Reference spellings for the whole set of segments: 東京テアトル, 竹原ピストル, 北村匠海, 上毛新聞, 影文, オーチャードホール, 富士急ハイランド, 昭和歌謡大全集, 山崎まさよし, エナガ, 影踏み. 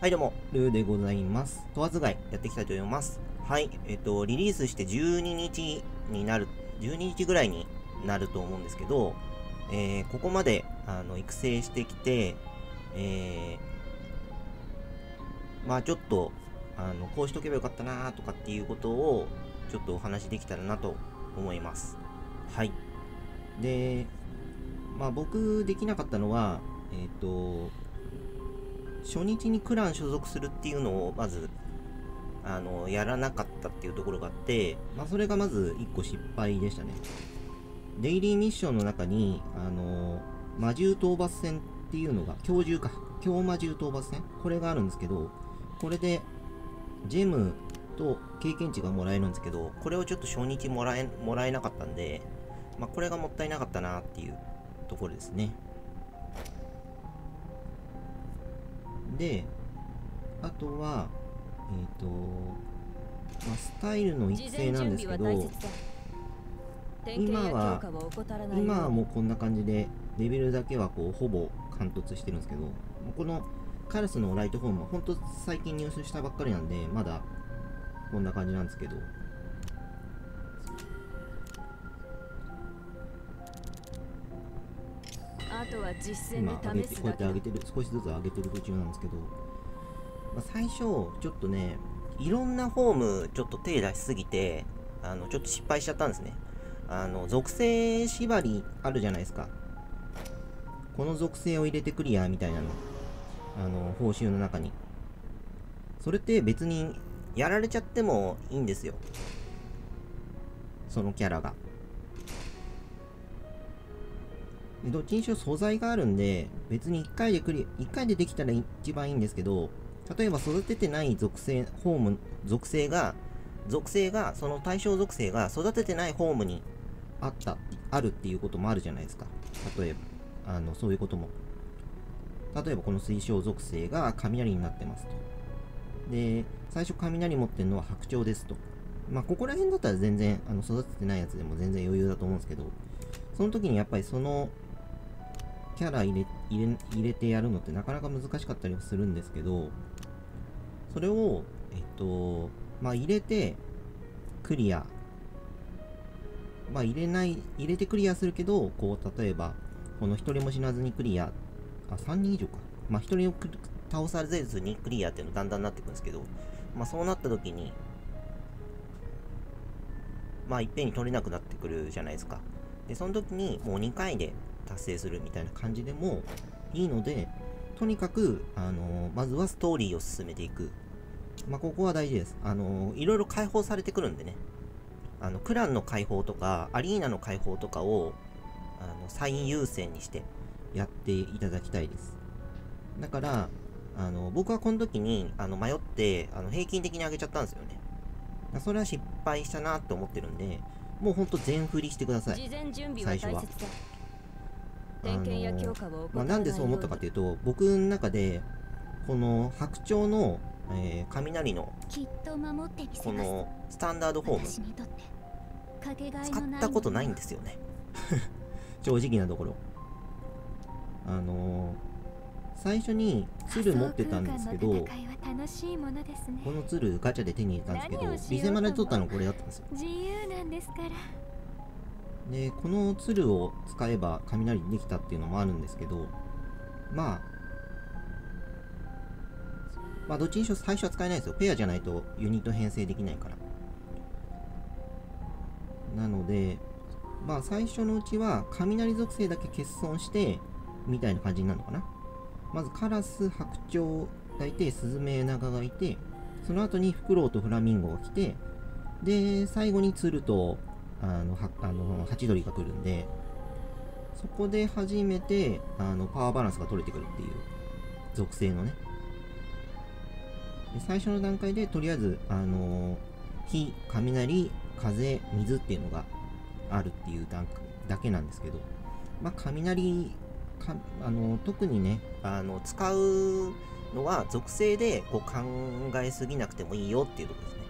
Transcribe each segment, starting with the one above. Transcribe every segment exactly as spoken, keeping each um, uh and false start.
はいどうも、ルーでございます。問わず外やっていきたいと思います。はい、えっと、リリースしてじゅうににちになる、じゅうににちぐらいになると思うんですけど、えー、ここまであの育成してきて、えー、まあちょっと、あの、こうしとけばよかったなーとかっていうことを、ちょっとお話できたらなと思います。はい。で、まあ僕できなかったのは、えっと、初日にクラン所属するっていうのをまずあのやらなかったっていうところがあって、まあ、それがまずいっこ失敗でしたね。デイリーミッションの中にあの魔獣討伐戦っていうのが強獣か強魔獣討伐戦これがあるんですけど、これでジェムと経験値がもらえるんですけど、これをちょっと初日もらえ、もらえなかったんで、まあ、これがもったいなかったなっていうところですね。で、あとは、えっ、ー、と、まあ、スタイルの育成なんですけど、今は、今はもうこんな感じで、レベルだけはこう、ほぼ貫突してるんですけど、このカラスのライトフォームは、ほんと最近入手したばっかりなんで、まだこんな感じなんですけど。今上げてこうやって上げてる少しずつ上げてる途中なんですけど、まあ、最初ちょっとねいろんなフォームちょっと手出しすぎてあのちょっと失敗しちゃったんですね。あの属性縛りあるじゃないですか、この属性を入れてクリアみたいなの、あの報酬の中にそれって別にやられちゃってもいいんですよ、そのキャラが。どっちにしろ素材があるんで、別にいっかいでクリア、いっかいでできたら一番いいんですけど、例えば育ててない属性、ホーム、属性が、属性が、その対象属性が育ててないホームにあった、あるっていうこともあるじゃないですか。例えば、あの、そういうことも。例えばこの水晶属性が雷になってますと。で、最初雷持ってるのは白鳥ですと。まあ、ここら辺だったら全然、あの、育ててないやつでも全然余裕だと思うんですけど、その時にやっぱりその、キャラ入れ、入れ、入れてやるのってなかなか難しかったりするんですけど、それを、えっと、まあ、入れて、クリア。まあ、入れない、入れてクリアするけど、こう、例えば、この一人も死なずにクリア、あ、さんにん以上か。まあ、一人を倒されずにクリアっていうのだんだんなってくるんですけど、まあ、そうなった時に、まあ、いっぺんに取れなくなってくるじゃないですか。で、その時に、もうにかいで、達成するみたいな感じでもいいので、とにかく、あのー、まずはストーリーを進めていく。まあ、ここは大事です。あのー、いろいろ解放されてくるんでね。あの、クランの解放とか、アリーナの解放とかを、あの、最優先にしてやっていただきたいです。だから、あのー、僕はこの時に、あの、迷って、あの、平均的に上げちゃったんですよね。それは失敗したなと思ってるんで、もうほんと全振りしてください。最初は。あのまあ、なんでそう思ったかというと、僕の中でこの白鳥の、えー、雷のこのスタンダードフォーム使ったことないんですよね正直なところ、あのー、最初に鶴持ってたんですけど、この鶴ガチャで手に入れたんですけど、リセマラで取ったのこれだったんですよ。で、この鶴を使えば雷できたっていうのもあるんですけど、まあ、まあ、どっちにしろ最初は使えないですよ。ペアじゃないとユニット編成できないから。なので、まあ、最初のうちは雷属性だけ欠損して、みたいな感じになるのかな。まず、カラス、白鳥がいて、スズメナガがいて、その後にフクロウとフラミンゴが来て、で、最後に鶴と、あの、は、あの、ハチドリが来るんで、そこで初めて、あの、パワーバランスが取れてくるっていう、属性のね。で、最初の段階で、とりあえず、あの、火、雷、風、水っていうのがあるっていう段階だけなんですけど、まあ、雷、か、あの、特にね、あの、使うのは属性で、こう、考えすぎなくてもいいよっていうところですね。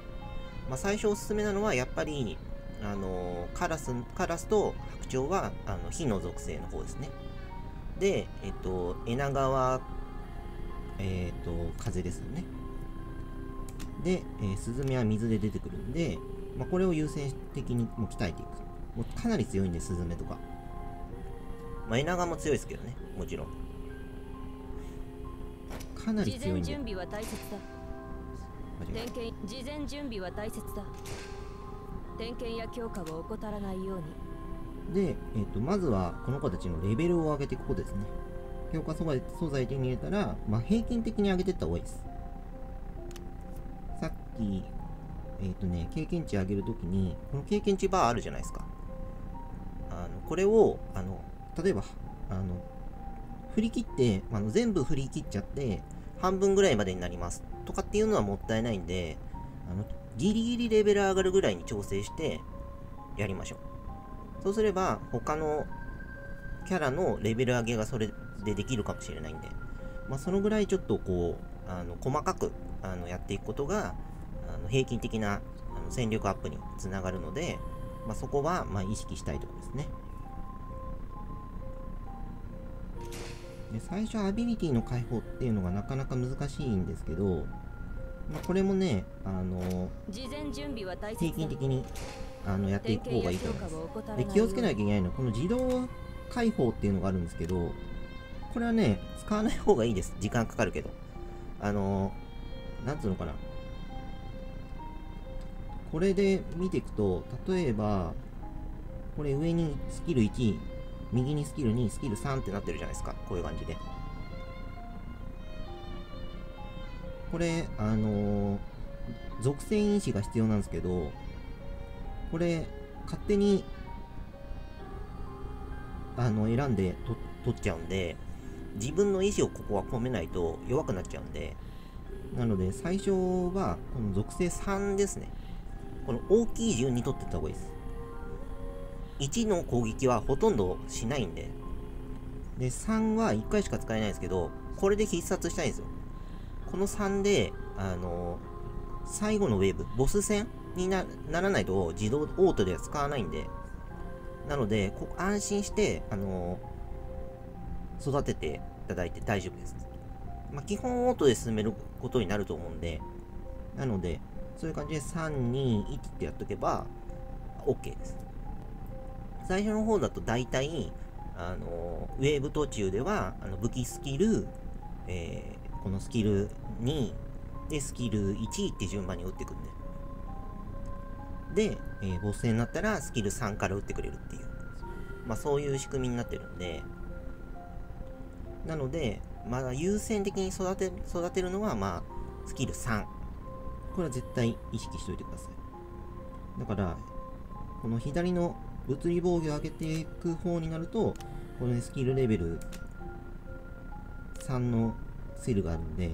まあ、最初おすすめなのは、やっぱり、あのカラス、カラスと白鳥はあの火の属性の方ですね。で、えっと、エナガワえっと、風ですよね。で、えー、スズメは水で出てくるんで、まあ、これを優先的にもう鍛えていく。もうかなり強いんで、スズメとか。まあ、エナガも強いですけどね、もちろん。かなり強いんで。事前準備は大切だ。点検、事前準備は大切だ。点検や強化を怠らないように。で、えっと、まずはこの子たちのレベルを上げていくことですね。強化素材、素材手に入れたら、まあ、平均的に上げていった方がいいです。さっき、えっとね、経験値上げるときに、この経験値バーあるじゃないですか。あの、これを、あの、例えば、あの、振り切って、あの、全部振り切っちゃって、半分ぐらいまでになります。とかっていうのはもったいないんで、あの、ギリギリレベル上がるぐらいに調整して、やりましょう。そうすれば、他のキャラのレベル上げがそれでできるかもしれないんで、まあ、そのぐらいちょっとこう、あの、細かく、あの、やっていくことが、あの、平均的な、あの、戦力アップにつながるので、まあ、そこは、まあ、意識したいところですね。で、最初アビリティの解放っていうのがなかなか難しいんですけど、まあ、これもね、あのー、平均的にあのやっていく方がいいと思います。で、気をつけなきゃいけないのは、この自動解放っていうのがあるんですけど、これはね、使わない方がいいです。時間かかるけど。あのー、なんつうのかな。これで見ていくと、例えば、これ上にスキルいち、右にスキルに、スキルさんってなってるじゃないですか。こういう感じで。これ、あのー、属性因子が必要なんですけど、これ、勝手に、あの、選んでと取っちゃうんで、自分の意思をここは込めないと弱くなっちゃうんで、なので、最初は、この属性さんですね。この大きい順に取っていった方がいいです。いちの攻撃はほとんどしないんで。で、さんはいっかいしか使えないんですけど、これで必殺したいんですよ。このさんで、あのー、最後のウェーブ、ボス戦に な, ならないと自動、オートでは使わないんで。なので、ここ安心して、あのー、育てていただいて大丈夫です。まあ、基本オートで進めることになると思うんで、なので、そういう感じでさん、に、いちってやっとけば、OK です。最初の方だと大体、あのー、ウェーブ途中では、あの武器スキル、えー、このスキルに、で、スキルいちって順番に打ってくんで。で、えー、ボス戦になったらスキルさんから打ってくれるっていう。まあ、そういう仕組みになってるんで。なので、まあ、優先的に育て、育てるのは、まあ、スキルさん。これは絶対意識しておいてください。だから、この左の、物理防御を上げていく方になると、この、ね、スキルレベルさんのセルがあるんで、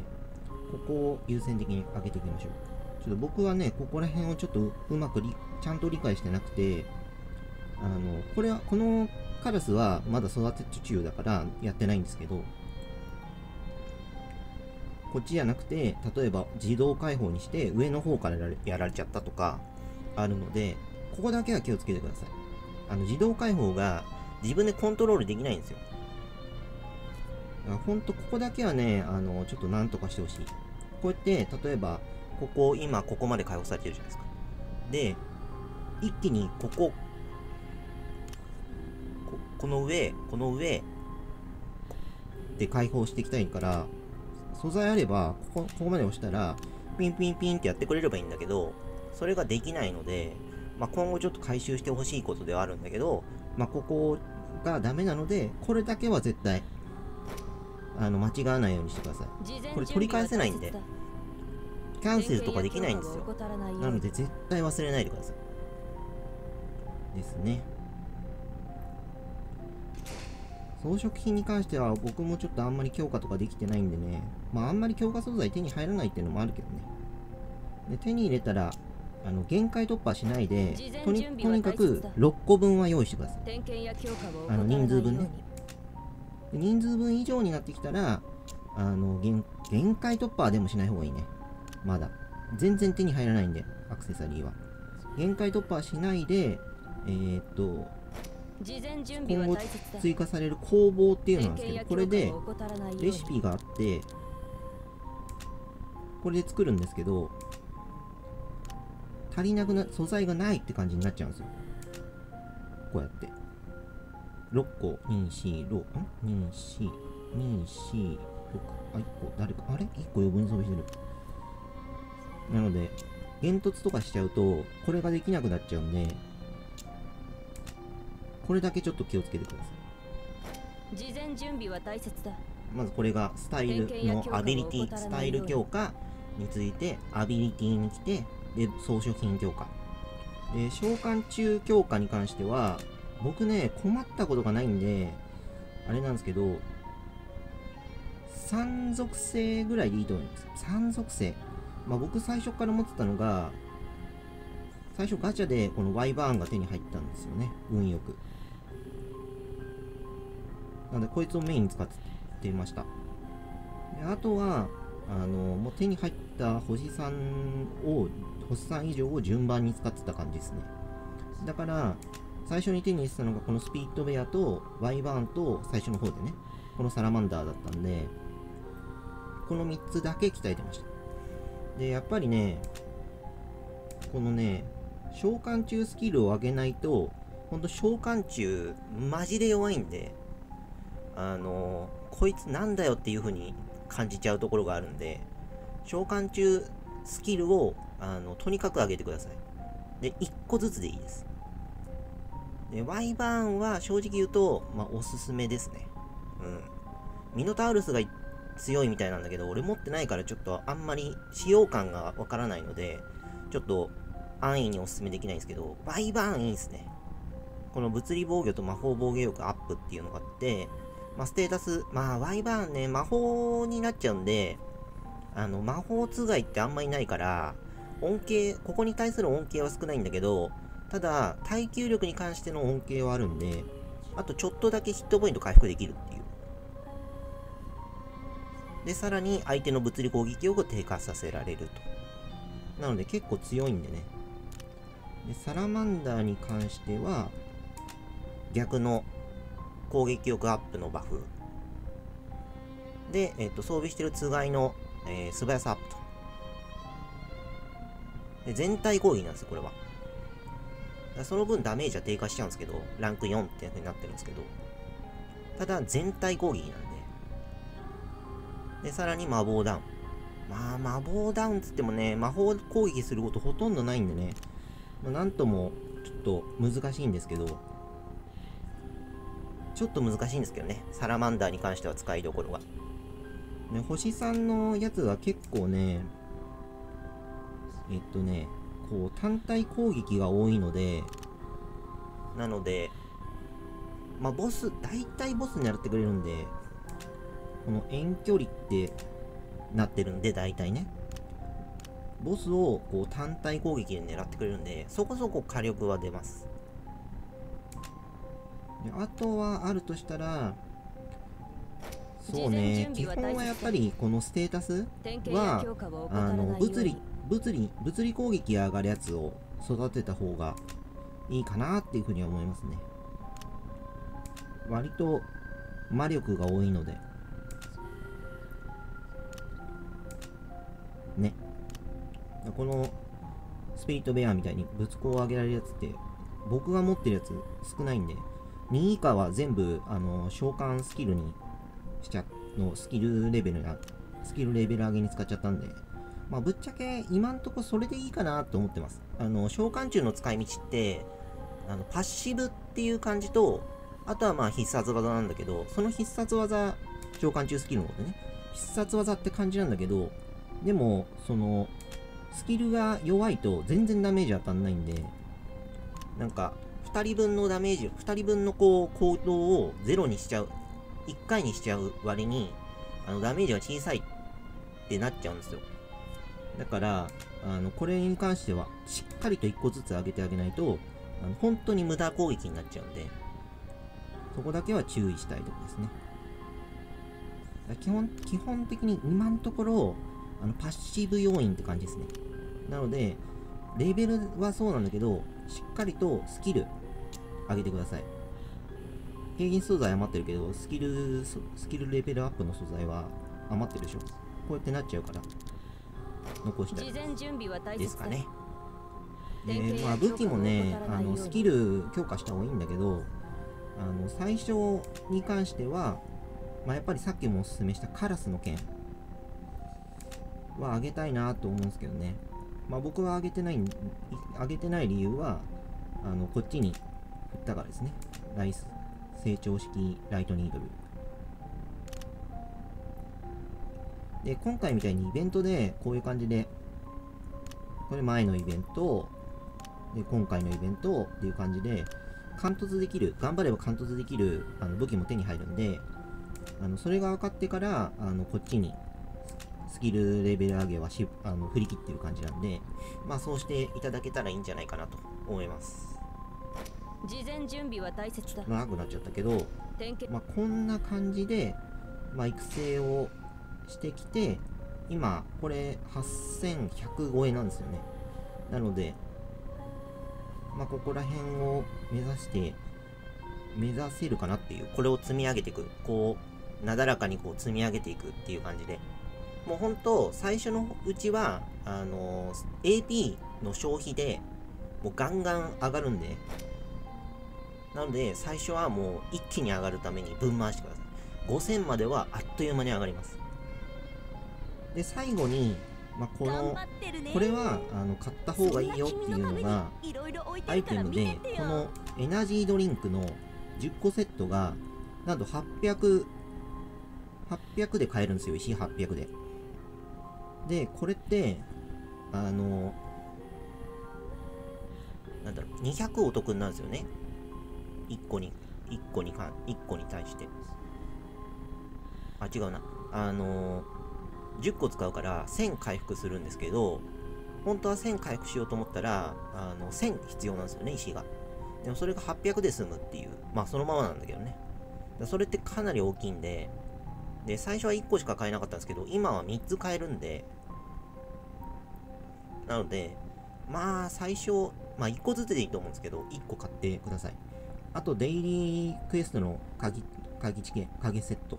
ここを優先的に上げていきましょう。ちょっと僕はね、ここら辺をちょっとうまくりちゃんと理解してなくて、あの、これは、このカラスはまだ育て中だからやってないんですけど、こっちじゃなくて、例えば自動解放にして上の方からやられ、やられちゃったとかあるので、ここだけは気をつけてください。あの、自動解放が自分でコントロールできないんですよ。ほんと、ここだけはね、あの、ちょっとなんとかしてほしい。こうやって、例えば、ここ、今、ここまで解放されてるじゃないですか。で、一気に、ここ、こ、この上、この上、で解放していきたいから、素材あれば、ここ、ここまで押したら、ピンピンピンってやってくれればいいんだけど、それができないので、まあ今後ちょっと回収してほしいことではあるんだけど、まあ、ここがダメなので、これだけは絶対、あの、間違わないようにしてください。これ取り返せないんで、キャンセルとかできないんですよ。なので絶対忘れないでください。ですね。装飾品に関しては僕もちょっとあんまり強化とかできてないんでね、まああんまり強化素材手に入らないっていうのもあるけどね。で、手に入れたら、あの、限界突破しないで、とに、とにかくろっこぶんは用意してください。あの、人数分ね。人数分以上になってきたら、あの、限、限界突破はでもしない方がいいね。まだ。全然手に入らないんで、アクセサリーは。限界突破はしないで、えー、っと、今後追加される工房っていうのなんですけど、これでレシピがあって、これで作るんですけど、足りなくな、素材がないって感じになっちゃうんですよ。こうやって。ろっこ、に、よん、ろく、ん ?に、よん、に、よん、ろく、あ、いっこ、誰か、あれ ?いっ 個余分に装備してる。なので、煙突とかしちゃうと、これができなくなっちゃうんで、これだけちょっと気をつけてください。事前準備は大切だ。まずこれがスタイルのアビリティ、スタイル強化について、アビリティに来て、で、装飾品強化。で、召喚中強化に関しては、僕ね、困ったことがないんで、あれなんですけど、三属性ぐらいでいいと思います。三属性。まあ僕最初から持ってたのが、最初ガチャでこのワイバーンが手に入ったんですよね。運よく。なのでこいつをメインに使ってました。であとは、あの、もう手に入った星さんを、星さん以上を順番に使ってた感じですね。だから、最初に手に入れてたのがこのスピリットベアとワイバーンと最初の方でね、このサラマンダーだったんで、このみっつだけ鍛えてました。で、やっぱりね、このね、召喚中スキルを上げないと、ほんと召喚中、マジで弱いんで、あの、こいつなんだよっていう風に感じちゃうところがあるんで、召喚中スキルを、あの、とにかく上げてください。で、いっこずつでいいです。で、ワイバーンは正直言うと、まあ、おすすめですね。うん。ミノタウルスが強いみたいなんだけど、俺持ってないからちょっとあんまり使用感がわからないので、ちょっと安易におすすめできないんですけど、ワイバーンいいですね。この物理防御と魔法防御力アップっていうのがあって、まあ、ステータス、まあ、ワイバーンね、魔法になっちゃうんで、あの、魔法通外ってあんまりないから、恩恵、ここに対する恩恵は少ないんだけど、ただ、耐久力に関しての恩恵はあるんで、あとちょっとだけヒットポイント回復できるっていう。で、さらに相手の物理攻撃力を低下させられると。なので結構強いんでね。で、サラマンダーに関しては、逆の攻撃力アップのバフ。で、えっと、装備してるつがいの、えー、素早さアップと。で、全体攻撃なんですよ、これは。その分ダメージは低下しちゃうんですけど、ランクよんっていう風になってるんですけど、ただ全体攻撃なんで。で、さらに魔法ダウン。まあ、魔法ダウンつってもね、魔法攻撃することほとんどないんでね、まあ、なんともちょっと難しいんですけど、ちょっと難しいんですけどね、サラマンダーに関しては使いどころが。で、星さんのやつは結構ね、えっとね、こう単体攻撃が多いので、なので、まあボス、大体ボス狙ってくれるんで、この遠距離ってなってるんで、大体ね、ボスをこう単体攻撃で狙ってくれるんで、そこそこ火力は出ます。で、あとはあるとしたら、そうね、基本はやっぱりこのステータスは、あの、物理、物理、物理攻撃が上がるやつを育てた方がいいかなっていうふうには思いますね。割と魔力が多いので。ね。このスピリットベアみたいに物攻を上げられるやつって、僕が持ってるやつ少ないんで、に以下は全部、あの、召喚スキルにしちゃ、のスキルレベルな、スキルレベル上げに使っちゃったんで、まあ、ぶっちゃけ今んとこそれでいいかなと思ってます。あの、召喚中の使い道って、あの、パッシブっていう感じと、あとはまあ必殺技なんだけど、その必殺技、召喚中スキルのことでね、必殺技って感じなんだけど、でも、その、スキルが弱いと全然ダメージ当たんないんで、なんか、二人分のダメージ、二人分のこう、行動をゼロにしちゃう、一回にしちゃう割に、あの、ダメージが小さいってなっちゃうんですよ。だから、あの、これに関しては、しっかりといっこずつ上げてあげないと、あの、本当に無駄攻撃になっちゃうんで、そこだけは注意したいところですね。基本、基本的に今のところ、あの、パッシブ要因って感じですね。なので、レベルはそうなんだけど、しっかりとスキル、上げてください。平均素材余ってるけど、スキル、スキルレベルアップの素材は余ってるでしょ。こうやってなっちゃうから。残したりですかね。で、まあ、武器もね、あのスキル強化した方がいいんだけど、あの最初に関しては、まあ、やっぱりさっきもおすすめしたカラスの剣はあげたいなと思うんですけどね。まあ、僕はあげてない、あげてない理由は、あのこっちに振ったからですね。ライス成長式ライトニードル。で、今回みたいにイベントで、こういう感じで、これ前のイベント、で、今回のイベントっていう感じで、貫突できる、頑張れば貫突できるあの武器も手に入るんで、あのそれが分かってから、あのこっちに、スキルレベル上げはしあの振り切ってる感じなんで、まあそうしていただけたらいいんじゃないかなと思います。事前準備は大切だ。長くなっちゃったけど、まあ、こんな感じで、まあ、育成をしてきて、今これはっせんひゃく超えなんですよね。なので、まあ、ここら辺を目指して目指せるかなっていう、これを積み上げていく、こうなだらかにこう積み上げていくっていう感じで、もうほんと最初のうちはあの エーピー の消費でもうガンガン上がるんで、ね、なので最初はもう一気に上がるためにぶん回してください。ごせんまではあっという間に上がります。で、最後に、まあ、この、これはあの買った方がいいよっていうのがアイテムで、このエナジードリンクのじゅっこセットがなんとはっぴゃく、はっぴゃくで買えるんですよ。石はっぴゃくで。で、これってあのなんだろう、にひゃくお得になるんですよね。いっこにいっこにかいっこに対して、あ、違うな、あのじゅっこ使うからせん回復するんですけど、本当はせん回復しようと思ったらあのせん必要なんですよね、石が。でもそれがはっぴゃくで済むっていう、まあそのままなんだけどね。それってかなり大きいんで、で最初はいっこしか買えなかったんですけど、今はみっつ買えるんで、なのでまあ最初、まあいっこずつでいいと思うんですけど、いっこ買ってください。あとデイリークエストの鍵、鍵チケ、鍵セット、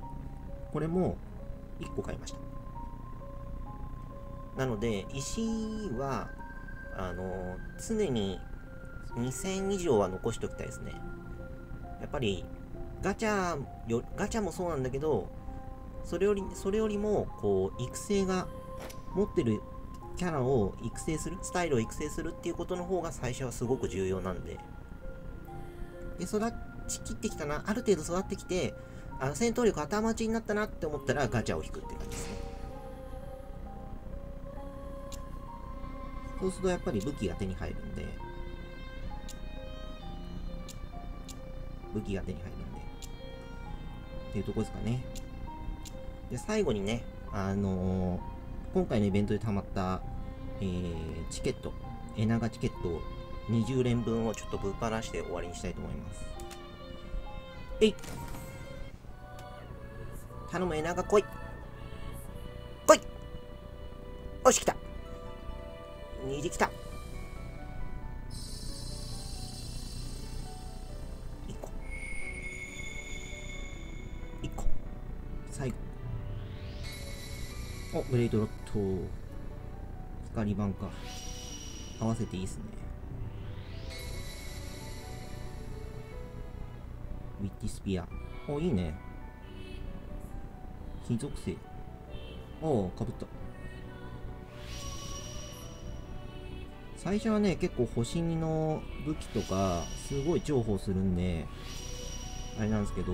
これもいっこ買いました。なので石はあの常ににせん以上は残しておきたいですね。やっぱりガチャよ、ガチャもそうなんだけど、それより、それよりも、こう、育成が、持ってるキャラを育成する、スタイルを育成するっていうことの方が最初はすごく重要なんで。で、育ちきってきたな、ある程度育ってきて、あの戦闘力頭打ちになったなって思ったらガチャを引くっていう感じですね。そうするとやっぱり武器が手に入るんで、武器が手に入るんで、っていうとこですかね。で、最後にね、あのー、今回のイベントでたまった、えー、チケット、エナガチケットをにじゅう連分をちょっとぶっ放して終わりにしたいと思います。えい！頼む、エナガ来い！来い！よし、来た！にじ来た！いっこ。いっこ。最後。お、ブレイドロット。光板か。合わせていいっすね。ウィッティスピア。お、いいね。火属性。お、かぶった。最初はね、結構星にの武器とか、すごい重宝するんで、あれなんですけど、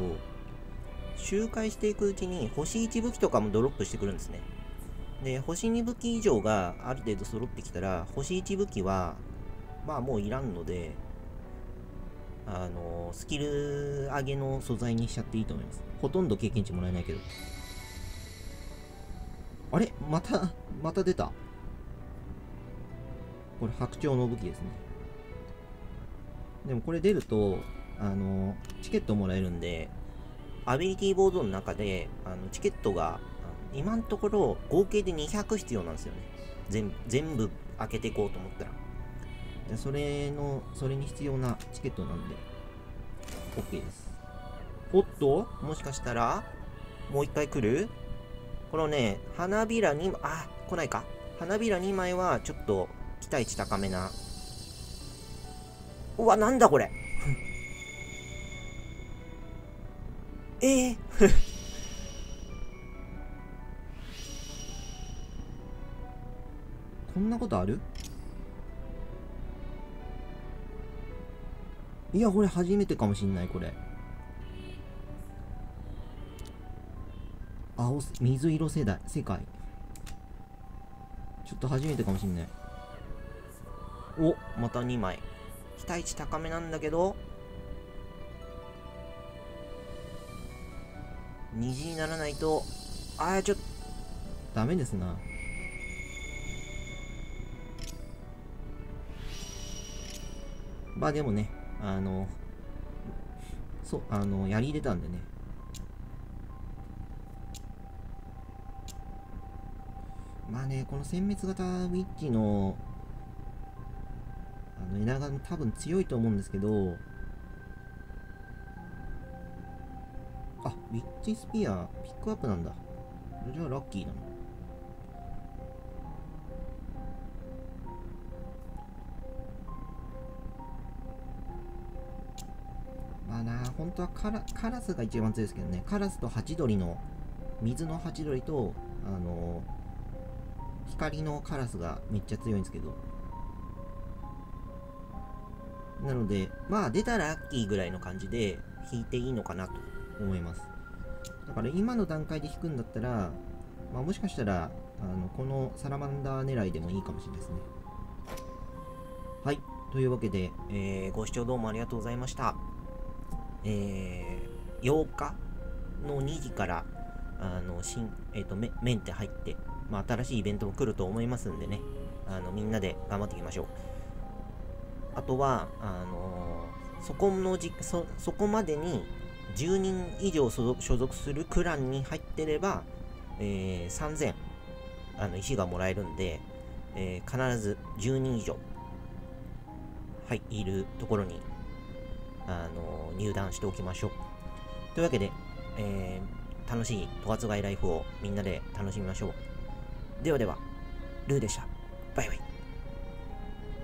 周回していくうちに、星いち武器とかもドロップしてくるんですね。で、星に武器以上がある程度揃ってきたら、星いち武器は、まあもういらんので、あの、スキル上げの素材にしちゃっていいと思います。ほとんど経験値もらえないけど。あれ？また、また出た。これ、白鳥の武器ですね。でもこれ出ると、あの、チケットもらえるんで、アビリティボードの中で、あのチケットが、今のところ合計でにひゃく必要なんですよね。全, 全部開けていこうと思ったら。で、それの、それに必要なチケットなんで、OK です。おっと？もしかしたら、もう一回来る？このね、花びらに、あ、来ないか。花びらにまいはちょっと期待値高めな。うわ、なんだこれええーこんなことある？いや、これ初めてかもしんない、これ。青、水色世代、世界。ちょっと初めてかもしんない。お、またにまい。期待値高めなんだけど、虹にならないと、ああ、ちょっと、ダメですな。まあでもね、あの、そう、あの、やり入れたんでね。まあね、この殲滅型ウィッチの、あの、エナガも多分強いと思うんですけど、あ、ウィッチスピア、ピックアップなんだ。じゃあラッキーだな。本当はカラ、カラスが一番強いですけどね。カラスとハチドリの、水のハチドリと、あのー、光のカラスがめっちゃ強いんですけど。なので、まあ出たらラッキーぐらいの感じで引いていいのかなと思います。だから今の段階で引くんだったら、まあもしかしたら、あの、このサラマンダー狙いでもいいかもしれないですね。はい。というわけで、えー、ご視聴どうもありがとうございました。えー、ようかのにじからあの新、えー、とメンテ入って、まあ、新しいイベントも来ると思いますんでね、あのみんなで頑張っていきましょう。あとはあのー、そこのじ そ, そこまでにじゅうにん以上所 属, 所属するクランに入ってれば、えー、さんぜんあの石がもらえるんで、えー、必ずじゅうにん以上、はい、いるところにあの入団しておきましょう。というわけで、えー、楽しい十月街ライフをみんなで楽しみましょう。ではでは、ルーでした。バイバイ。